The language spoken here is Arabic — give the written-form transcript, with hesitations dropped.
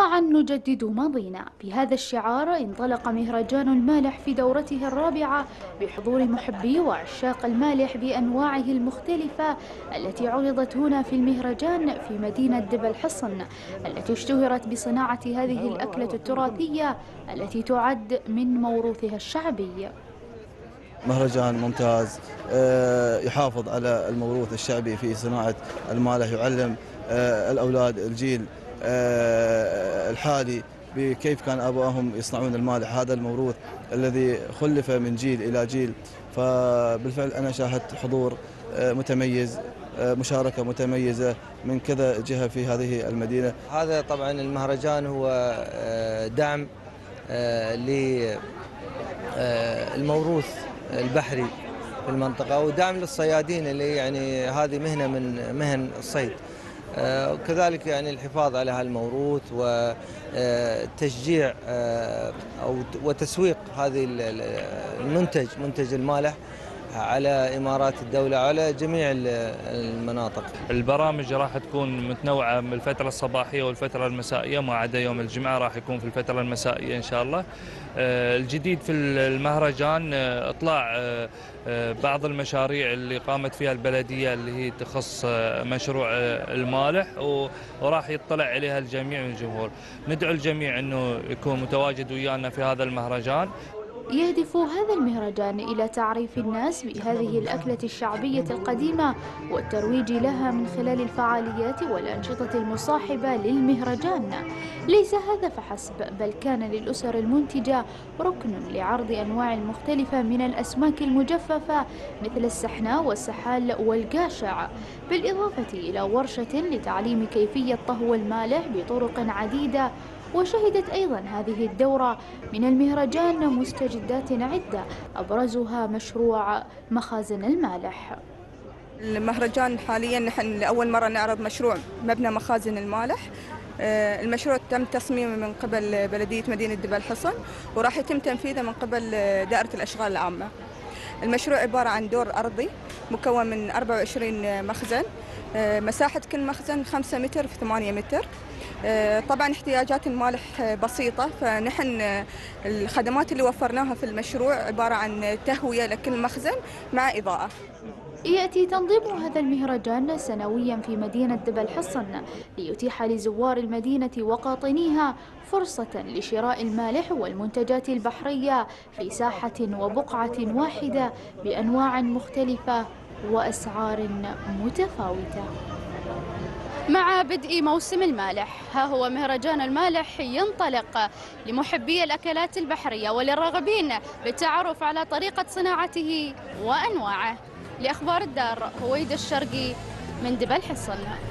معا نجدد ماضينا، بهذا الشعار انطلق مهرجان المالح في دورته الرابعة بحضور محبي وعشاق المالح بأنواعه المختلفة التي عرضت هنا في المهرجان في مدينة دبا الحصن، التي اشتهرت بصناعة هذه الأكلة التراثية التي تعد من موروثها الشعبي. مهرجان ممتاز يحافظ على الموروث الشعبي في صناعة المالح، يعلم الأولاد الجيل الحالي بكيف كان آبائهم يصنعون المالح، هذا الموروث الذي خلف من جيل إلى جيل. فبالفعل أنا شاهدت حضور متميز، مشاركة متميزة من كذا جهة في هذه المدينة. هذا طبعا المهرجان هو دعم للموروث البحري في المنطقة، ودعم للصيادين اللي يعني هذه مهنة من مهن الصيد، وكذلك يعني الحفاظ على هالموروث وتشجيع وتسويق هذه منتج المالح على إمارات الدولة على جميع المناطق. البرامج راح تكون متنوعة من الفترة الصباحية والفترة المسائية، ما عدا يوم الجمعة راح يكون في الفترة المسائية إن شاء الله. الجديد في المهرجان إطلاع بعض المشاريع اللي قامت فيها البلدية اللي هي تخص مشروع المالح، وراح يطلع عليها الجميع من الجمهور. ندعو الجميع أنه يكون متواجد ويانا في هذا المهرجان. يهدف هذا المهرجان إلى تعريف الناس بهذه الأكلة الشعبية القديمة والترويج لها من خلال الفعاليات والأنشطة المصاحبة للمهرجان. ليس هذا فحسب، بل كان للأسر المنتجة ركن لعرض أنواع مختلفة من الأسماك المجففة مثل السحنة والسحال والقاشع، بالإضافة إلى ورشة لتعليم كيفية طهو المالح بطرق عديدة. وشهدت أيضا هذه الدورة من المهرجان مستجدات عدة أبرزها مشروع مخازن المالح. المهرجان حاليا نحن لأول مرة نعرض مشروع مبنى مخازن المالح. المشروع تم تصميمه من قبل بلدية مدينة دبا الحصن، وراح يتم تنفيذه من قبل دائرة الأشغال العامة. المشروع عبارة عن دور أرضي مكون من 24 مخزن، مساحة كل مخزن 5 متر في 8 متر. طبعا احتياجات المالح بسيطة، فنحن الخدمات اللي وفرناها في المشروع عبارة عن تهوية لكل مخزن مع إضاءة. يأتي تنظيم هذا المهرجان سنويا في مدينة دبا الحصن ليتيح لزوار المدينة وقاطنيها فرصة لشراء المالح والمنتجات البحرية في ساحة وبقعة واحدة بأنواع مختلفة وأسعار متفاوتة. مع بدء موسم المالح، ها هو مهرجان المالح ينطلق لمحبي الأكلات البحرية وللراغبين بالتعرف على طريقة صناعته وأنواعه. لأخبار الدار، هويدا الشرقي من دبا الحصن.